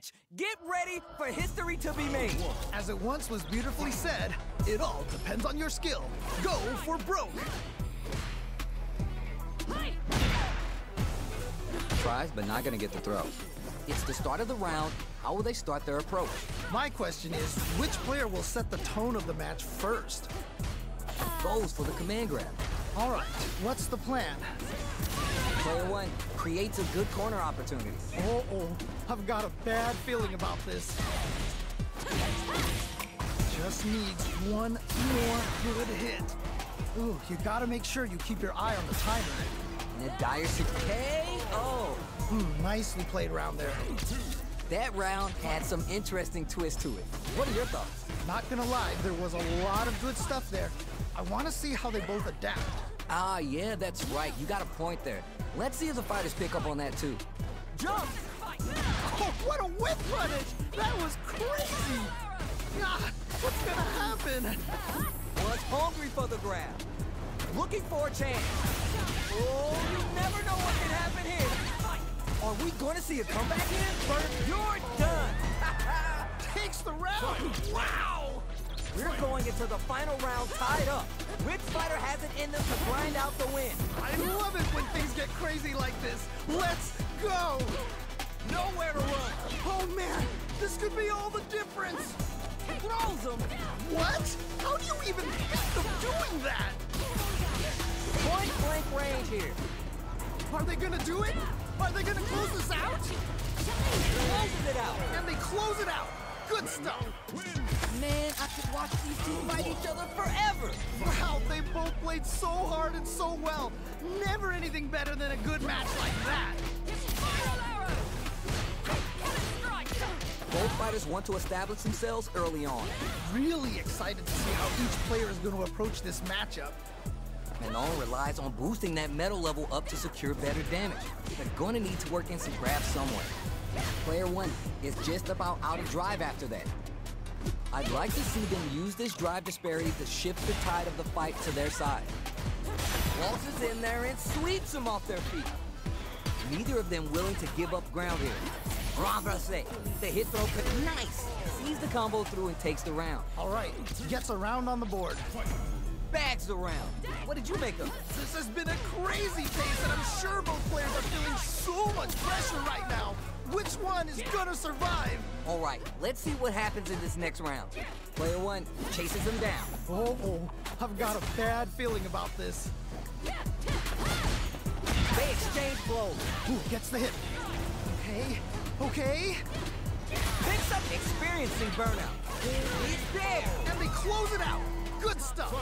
match. Get ready for history to be made. As it once was beautifully said, it all depends on your skill. Go for broke. Tries, but not gonna get the throw. It's the start of the round. How will they start their approach? My question is, which player will set the tone of the match first? Goes for the command grab. All right, what's the plan? Player one creates a good corner opportunity. Uh-oh, I've got a bad feeling about this. Just needs one more good hit. Ooh, you gotta make sure you keep your eye on the timer. In a dire situation. K.O. Nicely played round there. That round had some interesting twists to it. What are your thoughts? Not gonna lie, there was a lot of good stuff there. I want to see how they both adapt. Ah, yeah, that's right. You got a point there. Let's see if the fighters pick up on that, too. Jump! Oh, what a whip punish! That was crazy! Ah, what's gonna happen? Was hungry for the grab. Looking for a chance. Oh, you never know what can happen here. Are we going to see a comeback here? Bert, you're done! Takes the round! Wow! We're going into the final round tied up. Which fighter has it in them to grind out the win? I love it when things get crazy like this. Let's go! Nowhere to run. Oh, man, this could be all the difference. Throws him. What? How do you even think of doing that? Point blank range here. Are they gonna do it? Are they gonna close this out? Closes it out. And they close it out. Good stuff. Man, I could watch these two fight each other forever. Wow, they both played so hard and so well. Never anything better than a good match like that. Both fighters want to establish themselves early on. Really excited to see how each player is going to approach this matchup. And all relies on boosting that metal level up to secure better damage. They're going to need to work in some grabs somewhere. Player one is just about out of drive after that. I'd like to see them use this drive disparity to shift the tide of the fight to their side. Waltzes in there and sweeps them off their feet. Neither of them willing to give up ground here. Bravo. The hit throw could nice. Sees the combo through and takes the round. All right, gets a round on the board. Bags around. What did you make of it? This has been a crazy pace, and I'm sure both players are feeling so much pressure right now. Which one is gonna survive? All right, let's see what happens in this next round. Player one chases him down. Oh, I've got a bad feeling about this. They exchange blows. Who gets the hit? Okay. Picks up experiencing burnout. He's there. And they close it out. Good stuff.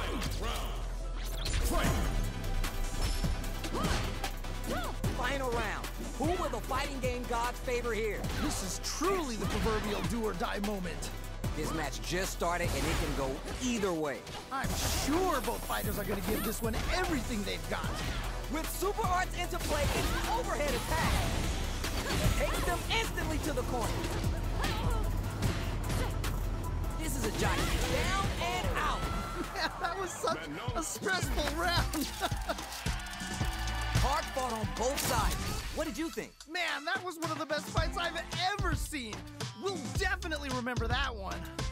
Final round. Who will the fighting game gods favor here? This is truly the proverbial do-or-die moment. This match just started, and it can go either way. I'm sure both fighters are going to give this one everything they've got. With super arts into play, it's an overhead attack. Takes them instantly to the corner. This is a giant. Down and out. Man, that was such a stressful round. Hard fought on both sides. What did you think? Man, that was one of the best fights I've ever seen. We'll definitely remember that one.